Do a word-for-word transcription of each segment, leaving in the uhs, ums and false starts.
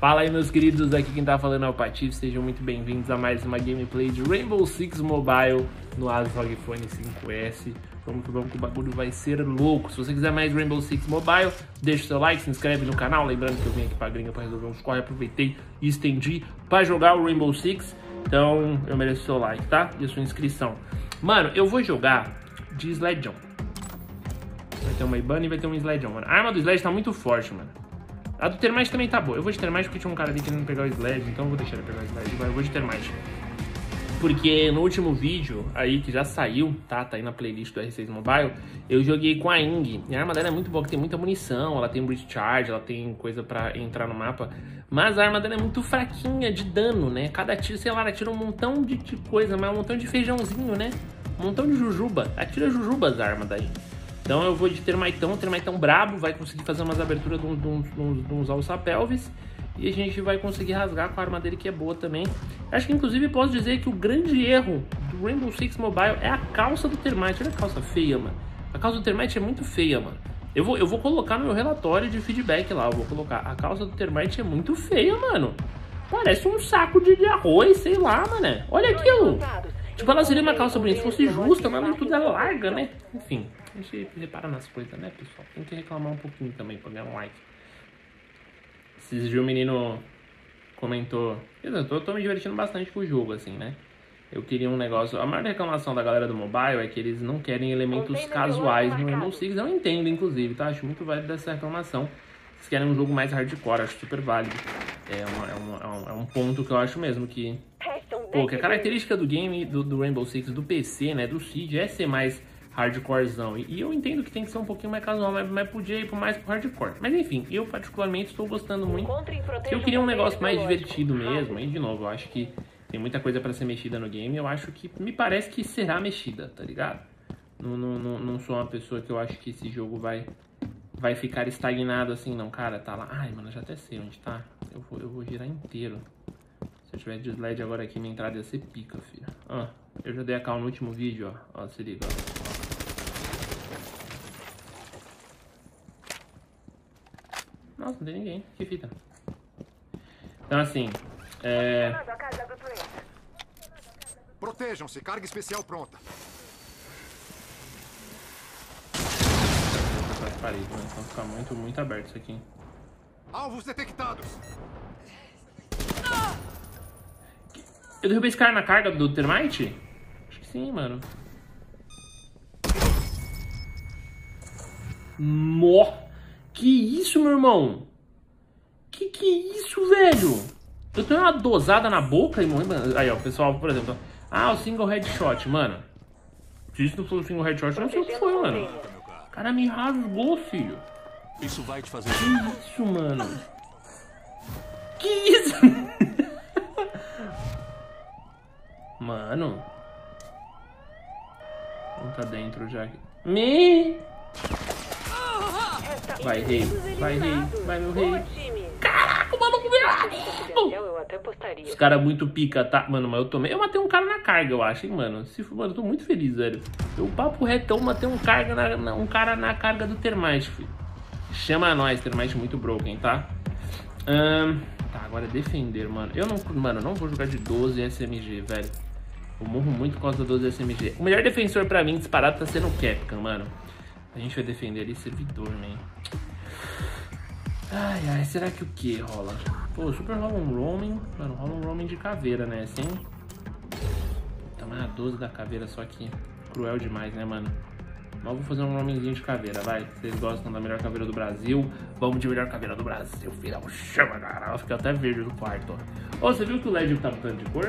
Fala aí, meus queridos, aqui quem tá falando é o Patife, sejam muito bem-vindos a mais uma gameplay de Rainbow Six Mobile no ASUS R O G Phone cinco S. Vamos que vamos, que o bagulho vai ser louco. Se você quiser mais Rainbow Six Mobile, deixa o seu like, se inscreve no canal. Lembrando que eu vim aqui pra gringa pra resolver uns corre, aproveitei e estendi pra jogar o Rainbow Six. Então eu mereço o seu like, tá? E a sua inscrição. Mano, eu vou jogar de Slide John. Vai ter uma Ibana e vai ter um Slide John, mano. A arma do Sledge tá muito forte, mano. A do Thermite também tá boa. Eu vou de Thermite porque tinha um cara ali querendo pegar o Sledge, então eu vou deixar ele pegar o Sledge. Vai, eu vou de Thermite. Porque no último vídeo aí, que já saiu, tá? Tá aí na playlist do R seis Mobile, eu joguei com a Ying. E a arma dela é muito boa, que tem muita munição, ela tem breach charge, ela tem coisa pra entrar no mapa. Mas a arma dela é muito fraquinha de dano, né? Cada tiro, sei lá, ela tira um montão de coisa, mas um montão de feijãozinho, né? Um montão de jujuba. Atira jujubas a arma daí. Então eu vou de Thermiteão, Thermiteão brabo, vai conseguir fazer umas aberturas de, um, de, um, de, um, de uns alçapelvis e a gente vai conseguir rasgar com a arma dele, que é boa também. Acho que inclusive posso dizer que o grande erro do Rainbow Six Mobile é a calça do Thermite. Olha a calça feia, mano. A calça do Thermite é muito feia, mano. Eu vou, eu vou colocar no meu relatório de feedback lá, eu vou colocar. A calça do Thermite é muito feia, mano. Parece um saco de, de arroz, sei lá, mano. Olha aquilo. Tipo, ela seria uma calça bonita se fosse justa, mas tudo ela larga, né? Enfim, a gente repara nas coisas, né, pessoal? Tem que reclamar um pouquinho também pra ganhar um like. Esses dias o menino comentou... Eu tô, tô me divertindo bastante com o jogo, assim, né? Eu queria um negócio... A maior reclamação da galera do mobile é que eles não querem elementos casuais no Rainbow Six. Eu entendo, inclusive, tá? Acho muito válido essa reclamação. Vocês querem um jogo mais hardcore, acho super válido. É, uma, é, uma, é um ponto que eu acho mesmo que... Pô, que a característica do game, do, do Rainbow Six, do P C, né, do Siege, é ser mais hardcorezão. E, e eu entendo que tem que ser um pouquinho mais casual, mas, mas podia ir por mais pro hardcore. Mas enfim, eu particularmente estou gostando muito. Eu queria um negócio mais divertido mesmo, e de novo, eu acho que tem muita coisa pra ser mexida no game, eu acho que, me parece que será mexida, tá ligado? Não, não, não, não sou uma pessoa que eu acho que esse jogo vai, vai ficar estagnado assim, não, cara, tá lá. Ai, mano, eu já até sei onde tá. Eu vou, eu vou girar inteiro. Se eu tiver de slide agora aqui, minha entrada ia ser pica, filho. Ah, eu já dei a calma no último vídeo, ó. Ó, se liga, ó. Nossa, não tem ninguém. Que fita. Então, assim, é... Protejam-se. Carga especial pronta. Vou botar as paredes, né? Então fica muito, muito aberto isso aqui. Alvos detectados. Eu derrubei esse cara na carga do Thermite? Acho que sim, mano. Mó! Que isso, meu irmão? Que que isso, velho? Eu tenho uma dosada na boca, irmão. Aí, ó, pessoal, por exemplo. Ah, o single headshot, mano. Se isso não foi o single headshot, eu não sei o que foi, mano. O cara me rasgou, filho. Isso vai te fazer. Que isso, mano? Que isso? Mano. Não tá dentro já. Me! Vai, rei. Vai, rei. Vai, meu rei. Caraca, o maluco veio. Os caras muito pica, tá? Mano, mas eu tomei. Eu matei um cara na carga, eu acho, hein, mano. Se for, mano, eu tô muito feliz, velho. Eu papo retão, matei um, carga na, na, um cara na carga do Thermite, filho. Chama nós, Thermite muito broken, tá? Ahn. Tá, agora é defender, mano. Eu não, mano, eu não vou jogar de doze S M G, velho. Eu morro muito por causa da doze S M G. O melhor defensor pra mim disparado tá sendo o Capcom, mano. A gente vai defender ali servidor, man. Ai, ai, será que o que rola? Pô, super rola um roaming. Mano, rola um roaming de caveira, né? Assim. Tamanho a doze da caveira, só que cruel demais, né, mano? Mas eu vou fazer um roamingzinho de caveira, vai. Vocês gostam da melhor caveira do Brasil? Vamos de melhor caveira do Brasil, filhão. Chama, cara. Ela fica até verde no quarto. Ó, oh, você viu que o L E D tá mudando de cor?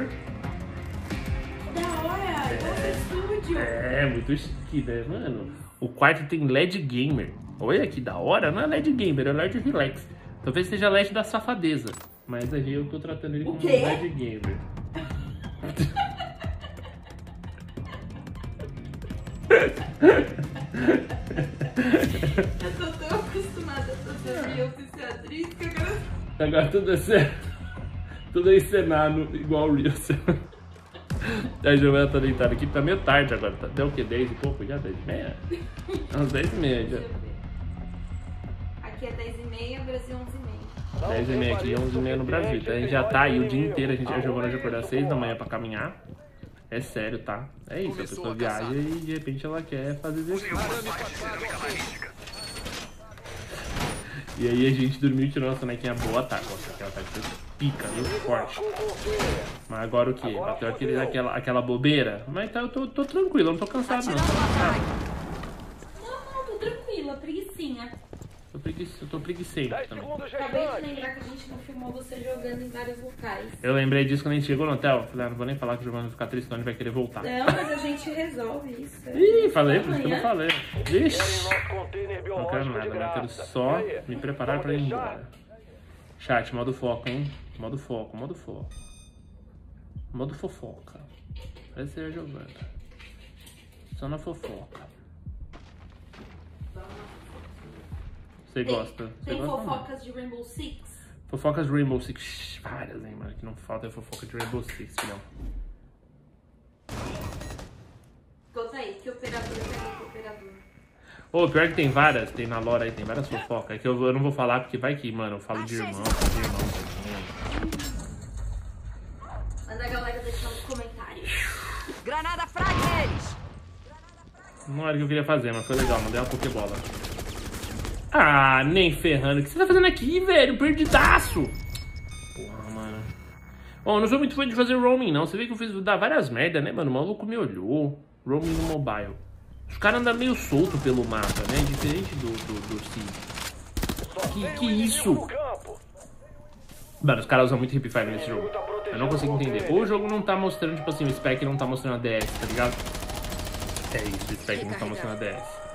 Da hora! É, estúdio. É muito chique, né, mano? O quarto tem L E D Gamer. Olha que da hora. Não é L E D Gamer, é L E D Relax. Talvez seja L E D da safadeza. Mas aí eu tô tratando ele como L E D Gamer. Eu tô tão acostumada a fazer eu ser atriz que agora... Agora tudo é certo. Tudo é encenado igual o Reels. A Giovanna tá deitada aqui, tá meio tarde agora. Tá, deu o que? dez e pouco? Já? dez e meia? Umas dez e meia já. Aqui é dez e meia, Brasil onze e meia. dez e meia aqui e onze e meia no Brasil. Então a gente já tá aí o dia inteiro, a gente já jogou de acordar às seis da manhã pra caminhar. É sério, tá? É isso, a pessoa viaja e de repente ela quer fazer exercício. E aí a gente dormiu e tirou nossa sonequinha boa, tá? Aquela tá pica, viu? Forte. Mas agora o que? Bateu aquele, aquela, aquela bobeira? Mas tá, eu tô, tô tranquilo, eu não tô cansado não. Tô cansado. Não, não, tô tranquila, preguicinha. Tô preguiço, eu tô preguiçento também. Acabei de lembrar que a gente não filmou você jogando em vários locais. Eu lembrei disso quando a gente chegou no hotel. Falei, ah, não vou nem falar que o Giovanna vai ficar triste, senão ele vai querer voltar. Não, mas a gente resolve isso. Ih, falei, por isso que eu não falei. Ixi. Não quero nada, eu quero só me preparar pra ir embora. Chat, modo foco, hein? Modo foco, modo foco. Modo fofoca. Parece ser a Giovanna. Só na fofoca. Você gosta? Tem, tem gosta fofocas não? De Rainbow Six? Fofocas de Rainbow Six. Várias, hein, mano? Que não falta é fofoca de Rainbow Six, filhão. Conta aí, que operador é o operador? Ô, oh, pior que tem várias, tem na lore aí, tem várias fofocas. Que eu, eu não vou falar porque vai que, mano, eu falo ah, de irmão, de irmão. Manda a galera deixar nos comentários. Granada fraga eles! Não era o que eu queria fazer, mas foi legal, mandei uma pokebola. Ah, nem ferrando. O que você tá fazendo aqui, velho? Perdidaço. Porra, mano. Bom, eu não sou muito fã de fazer roaming, não. Você vê que eu fiz dar várias merda, né, mano? O maluco me olhou. Roaming no mobile. Os caras andam meio solto pelo mapa, né? Diferente do do, do Cid. Que, que isso? Mano, os caras usam muito hipfire nesse jogo. Eu não consigo entender. Ou o jogo não tá mostrando, tipo assim, o spec não tá mostrando a D S, tá ligado? É isso, o spec não tá mostrando a D S.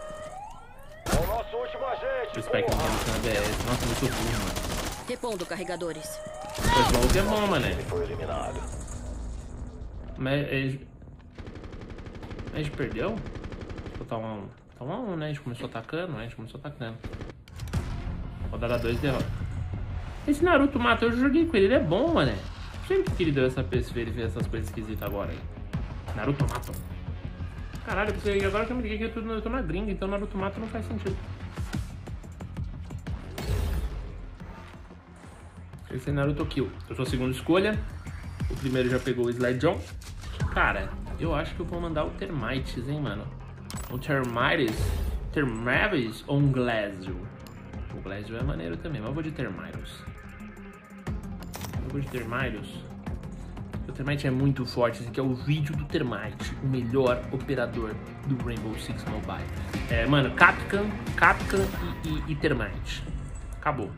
O spec não tá mostrando a D S. Nossa, muito ruim, mano. Repondo carregadores. Esse maluco é bom, mané. Mas ele... a gente perdeu? Tá um a um, né? A gente começou atacando, né? A gente começou atacando. Rodada dois, derrota. Esse Naruto Mata, eu joguei com ele. Ele é bom, mané. Sempre que ele deu essa P S V, ele fez essas coisas esquisitas agora. Hein? Naruto Mata. Caralho, porque agora que eu me liguei que eu tô na gringa, então Naruto Mata não faz sentido. Esse é Naruto Kill. Eu sou a segunda escolha. O primeiro já pegou o Slide John. Cara, eu acho que eu vou mandar o Thermite, hein, mano? O Thermite. Thermite ou um Glacial? O Glacial é maneiro também, mas eu vou de Thermite. Eu vou de Thermite. O Thermite é muito forte. Esse aqui é o vídeo do Thermite, o melhor operador do Rainbow Six Mobile. É, mano, Capcom, Capcom e, e, e Thermite. Acabou.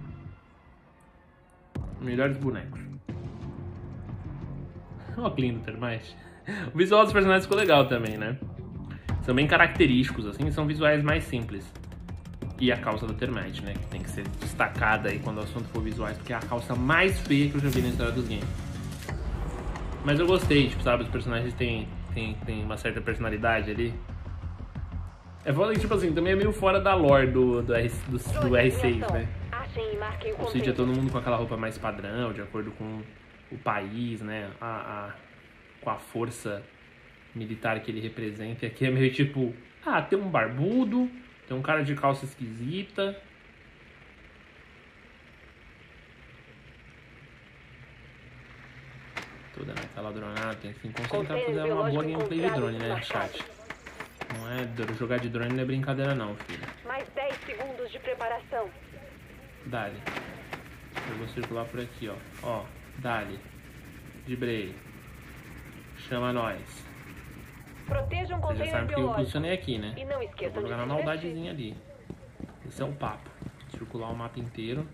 Melhores bonecos. Olha que lindo o Thermite. O visual dos personagens ficou legal também, né? São bem característicos, assim, são visuais mais simples. E a calça do Thermite, né? Que tem que ser destacada aí quando o assunto for visuais, porque é a calça mais feia que eu já vi na história dos games. Mas eu gostei, tipo, sabe? Os personagens têm, têm, têm uma certa personalidade ali. É foda que, tipo assim, também é meio fora da lore do, do, R, do, do R seis, né? Ou seja, todo mundo com aquela roupa mais padrão, de acordo com o país, né? A, a, com a força militar que ele representa. E aqui é meio tipo, ah, tem um barbudo, tem um cara de calça esquisita. Toda naquela dronada, tem que se concentrar pra fazer uma boa gameplay de drone, né, chat? Não é, jogar de drone não é brincadeira não, filho. Mais dez segundos de preparação. Dale. Eu vou circular por aqui, ó. Ó, dale. Dibrei. Chama nós. Proteja um container. Vocês já sabem porque eu posicionei aqui, né? E não esqueça, vou jogar uma maldadezinha ali. Esse é o papo. Circular o mapa inteiro.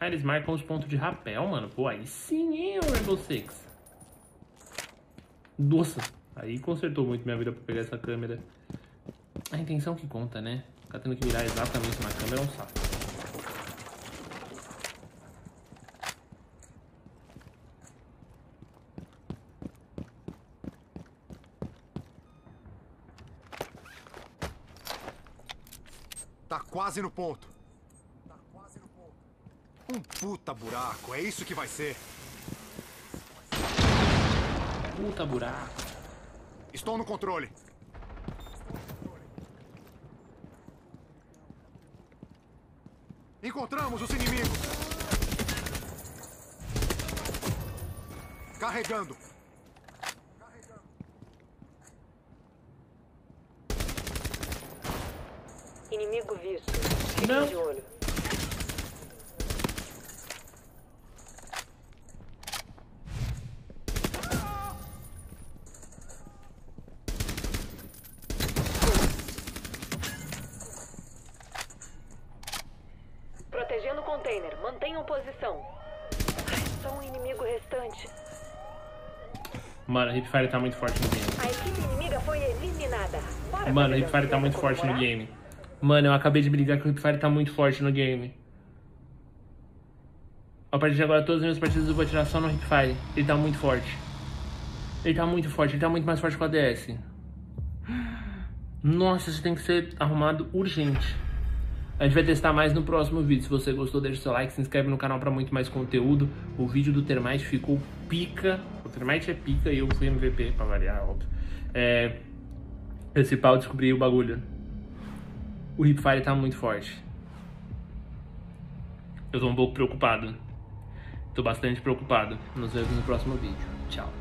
Ah, eles marcam os pontos de rapel, mano. Pô, aí sim, hein, o Rainbow Six. Nossa. Aí consertou muito minha vida pra pegar essa câmera. A intenção que conta, né? Ficar tendo que mirar exatamente na câmera é um saco. Tá quase no ponto. Tá quase no ponto. Um puta buraco, é isso que vai ser. Puta buraco. Estou no controle. Encontramos os inimigos. Carregando. Carregando. Inimigo visto. Não. De olho. Protegendo o container. Mantenham posição. Só um inimigo restante. Mano, a Hipfire tá muito forte no game. A equipe inimiga foi eliminada. Bora. Mano, a Hipfire tá muito forte no game. Mano, eu acabei de brigar que o Hipfire tá muito forte no game. A partir de agora, todas as minhas partidas eu vou tirar só no Hipfire. Ele tá muito forte. Ele tá muito forte. Ele tá muito mais forte que o A D S. Nossa, isso tem que ser arrumado urgente. A gente vai testar mais no próximo vídeo. Se você gostou, deixa o seu like, se inscreve no canal para muito mais conteúdo. O vídeo do Thermite ficou pica. O Thermite é pica e eu fui M V P, pra variar, óbvio. É... Esse pau descobriu o bagulho. O Hipfire tá muito forte. Eu tô um pouco preocupado. Tô bastante preocupado. Nos vemos no próximo vídeo. Tchau.